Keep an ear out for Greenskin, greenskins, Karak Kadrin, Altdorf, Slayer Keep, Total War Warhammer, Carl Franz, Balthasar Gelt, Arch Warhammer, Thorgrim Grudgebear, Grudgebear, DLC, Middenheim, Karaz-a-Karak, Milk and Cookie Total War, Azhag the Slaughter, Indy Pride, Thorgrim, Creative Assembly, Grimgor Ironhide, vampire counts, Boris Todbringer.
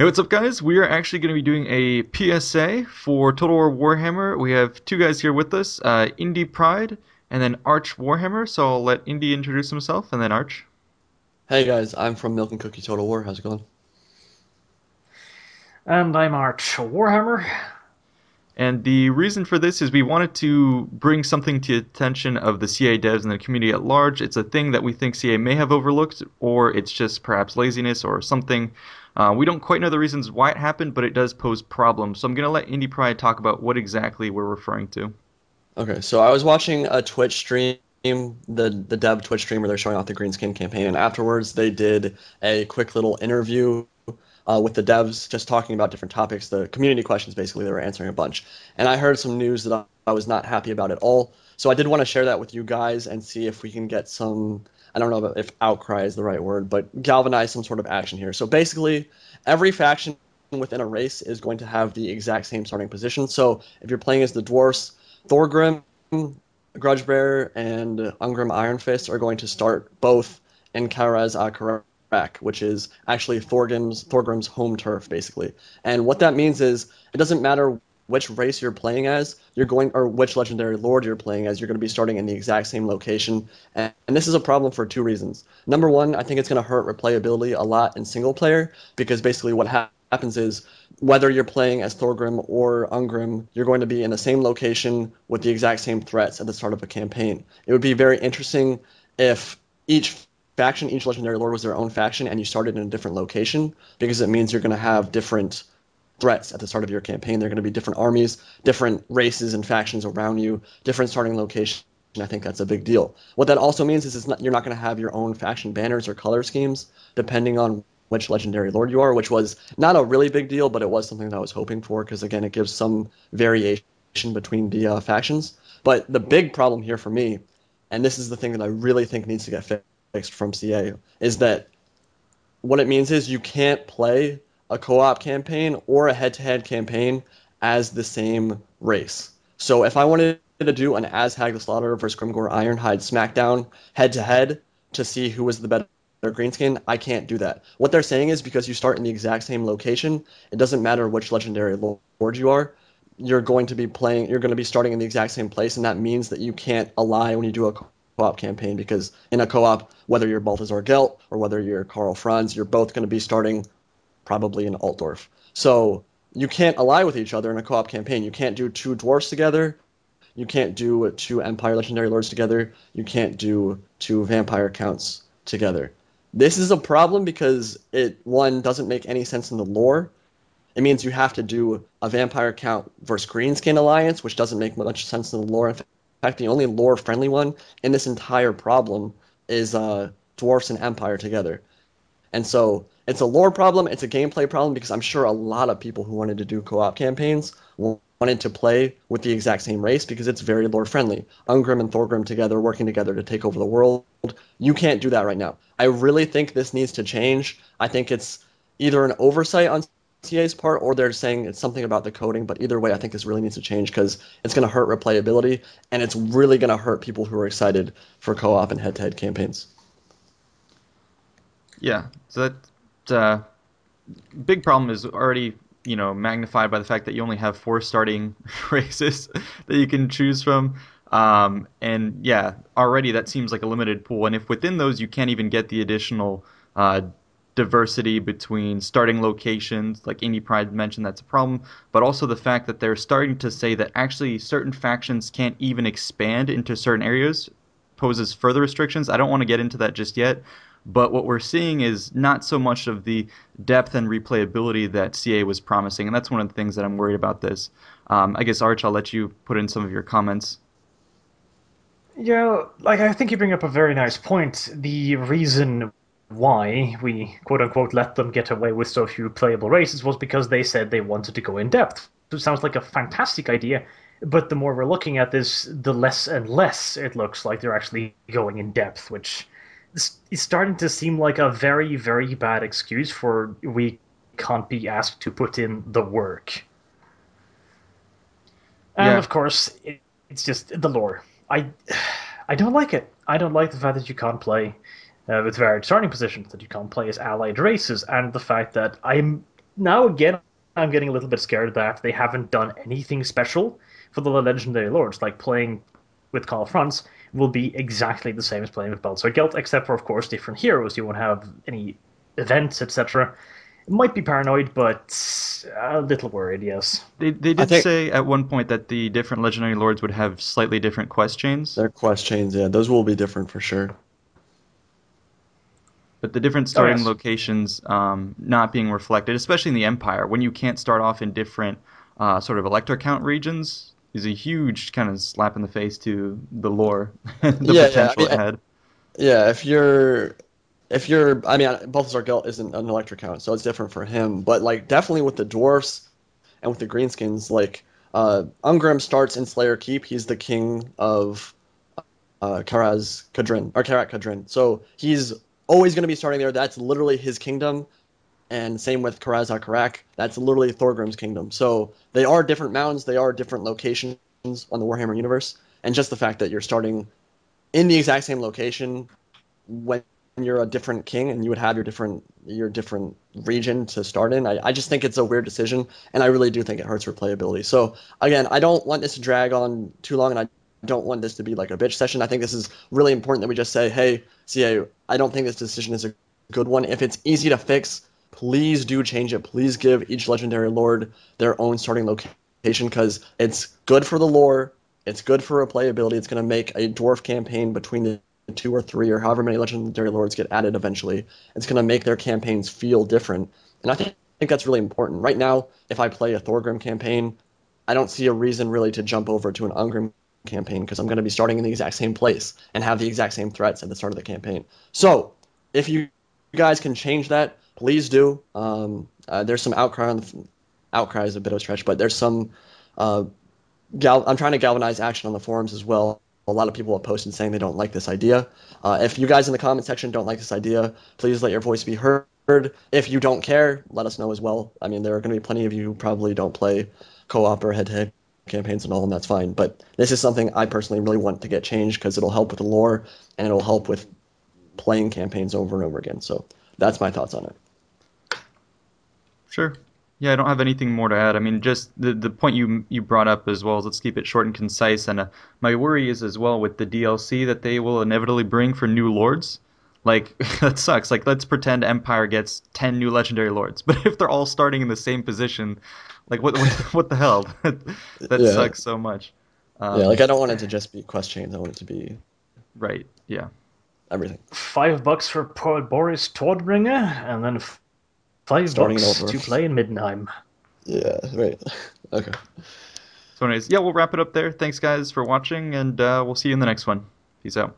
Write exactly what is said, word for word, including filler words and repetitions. Hey, what's up guys? We are actually going to be doing a P S A for Total War Warhammer. We have two guys here with us, uh, Indy Pride and then Arch Warhammer, so I'll let Indy introduce himself and then Arch. Hey guys, I'm from Milk and Cookie Total War, how's it going? And I'm Arch Warhammer. And the reason for this is we wanted to bring something to the attention of the C A devs and the community at large. It's a thing that we think C A may have overlooked, or it's just perhaps laziness or something. Uh, we don't quite know the reasons why it happened, but it does pose problems. So I'm going to let Indy Pride talk about what exactly we're referring to. Okay, so I was watching a Twitch stream, the, the dev Twitch stream where they're showing off the Greenskin campaign, and afterwards they did a quick little interview Uh, with the devs, just talking about different topics, the community questions basically, they were answering a bunch. And I heard some news that I was not happy about at all, so I did want to share that with you guys and see if we can get some, I don't know if outcry is the right word, but galvanize some sort of action here. So basically, every faction within a race is going to have the exact same starting position. So if you're playing as the dwarves, Thorgrim, Grudgebear, and Ungrim Ironfist are going to start both in Karaz-a-Karak, which is actually Thorgrim's, Thorgrim's home turf, basically. And what that means is it doesn't matter which race you're playing as, you're going, or which legendary lord you're playing as, you're going to be starting in the exact same location. And, and this is a problem for two reasons. Number one, I think it's going to hurt replayability a lot in single player, because basically what ha happens is whether you're playing as Thorgrim or Ungrim, you're going to be in the same location with the exact same threats at the start of a campaign. It would be very interesting if each faction, each legendary lord was their own faction, and you started in a different location, because it means you're going to have different threats at the start of your campaign. They're going to be different armies, different races and factions around you, different starting location. I think that's a big deal. What that also means is it's not, you're not going to have your own faction banners or color schemes, depending on which legendary lord you are, which was not a really big deal, but it was something that I was hoping for, because again, it gives some variation between the uh, factions. But the big problem here for me, and this is the thing that I really think needs to get fixed from C A, is that what it means is you can't play a co-op campaign or a head-to-head campaign as the same race. So if I wanted to do an Azhag the Slaughter versus Grimgor Ironhide Smackdown head-to-head to see who was the better Greenskin, I can't do that. What they're saying is because you start in the exact same location, it doesn't matter which legendary lord you are, you're going to be playing, you're going to be starting in the exact same place, and that means that you can't ally when you do a co-op campaign, because in a co-op, whether you're Balthasar Gelt or whether you're Carl Franz, you're both going to be starting probably in Altdorf. So you can't ally with each other in a co-op campaign. You can't do two dwarves together. You can't do two Empire Legendary Lords together. You can't do two Vampire Counts together. This is a problem because it, one, doesn't make any sense in the lore. It means you have to do a Vampire Count versus Greenskin alliance, which doesn't make much sense in the lore. In fact, the only lore-friendly one in this entire problem is uh, Dwarfs and Empire together. And so it's a lore problem, it's a gameplay problem, because I'm sure a lot of people who wanted to do co-op campaigns wanted to play with the exact same race because it's very lore-friendly. Ungrim and Thorgrim together, working together to take over the world. You can't do that right now. I really think this needs to change. I think it's either an oversight on C A's part, or they're saying it's something about the coding, but either way I think this really needs to change because it's going to hurt replayability and it's really going to hurt people who are excited for co-op and head-to-head campaigns. Yeah, so that uh, big problem is already, you know, magnified by the fact that you only have four starting races that you can choose from. Um, and yeah, already that seems like a limited pool, and if within those you can't even get the additional uh, diversity between starting locations, like Indy Pride mentioned, that's a problem, but also the fact that they're starting to say that actually certain factions can't even expand into certain areas poses further restrictions. I don't want to get into that just yet, but what we're seeing is not so much of the depth and replayability that C A was promising, and that's one of the things that I'm worried about this. Um, I guess, Arch, I'll let you put in some of your comments. Yeah, like I think you bring up a very nice point. The reason why we, quote-unquote, let them get away with so few playable races was because they said they wanted to go in-depth. So it sounds like a fantastic idea, but the more we're looking at this, the less and less it looks like they're actually going in-depth, which is starting to seem like a very, very bad excuse for we can't be asked to put in the work. And, yeah. Of course, it, it's just the lore. I, I don't like it. I don't like the fact that you can't play Uh, with varied starting positions, that you can't play as allied races, and the fact that I'm now again, I'm getting a little bit scared that they haven't done anything special for the Legendary Lords. Like, playing with Carl Franz will be exactly the same as playing with Balthasar Gelt, except for, of course, different heroes. You won't have any events, et cetera. Might be paranoid, but a little worried, yes. They they did think, say at one point that the different Legendary Lords would have slightly different quest chains. Their quest chains, yeah. Those will be different for sure. But the different starting oh, yes. locations um, not being reflected, especially in the Empire, when you can't start off in different uh, sort of elector count regions, is a huge kind of slap in the face to the lore, the yeah, potential yeah. I mean, ahead. Yeah, if you're... If you're, I mean, Balthasar Gelt isn't an electric count, so it's different for him. But, like, definitely with the dwarves and with the greenskins, like, uh, Ungrim starts in Slayer Keep. He's the king of uh, Karaz Kadrin, or Karak Kadrin. So he's always going to be starting there. That's literally his kingdom. And same with Karaz-a-Karak. That's literally Thorgrim's kingdom. So they are different mountains. They are different locations on the Warhammer universe. And just the fact that you're starting in the exact same location when you're a different king and you would have your different your different region to start in. I, I just think it's a weird decision, and I really do think it hurts replayability. So again, I don't want this to drag on too long, and I don't want this to be like a bitch session. I think this is really important that we just say, hey, C A, I don't think this decision is a good one. If it's easy to fix, please do change it. Please give each Legendary Lord their own starting location, because it's good for the lore, it's good for replayability, it's going to make a dwarf campaign between the two or three or however many Legendary Lords get added eventually. It's going to make their campaigns feel different. And I think, I think that's really important. Right now, if I play a Thorgrim campaign, I don't see a reason really to jump over to an Ungrim campaign, because I'm going to be starting in the exact same place and have the exact same threats at the start of the campaign. So if you guys can change that, please do. Um, uh, there's some outcry on the... Outcry is a bit of a stretch, but there's some... Uh, gal- I'm trying to galvanize action on the forums as well. A lot of people have posted saying they don't like this idea. Uh, if you guys in the comment section don't like this idea, please let your voice be heard. If you don't care, let us know as well. I mean, there are going to be plenty of you who probably don't play co-op or head-to-head campaigns and all, and that's fine. But this is something I personally really want to get changed, because it'll help with the lore, and it'll help with playing campaigns over and over again. So that's my thoughts on it. Sure. Yeah, I don't have anything more to add. I mean, just the the point you you brought up as well is let's keep it short and concise. And uh, my worry is as well with the D L C that they will inevitably bring for new lords. Like, that sucks. Like, let's pretend Empire gets ten new Legendary Lords. But if they're all starting in the same position, like, what what, what the hell? That yeah. sucks so much. Um, yeah, like, I don't want it to just be quest chains. I want it to be... Right, yeah. Everything. Five bucks for Boris Todbringer, and then... F- Five bucks to play in Middenheim. Yeah, right. Okay. So anyways, yeah, we'll wrap it up there. Thanks, guys, for watching, and uh, we'll see you in the next one. Peace out.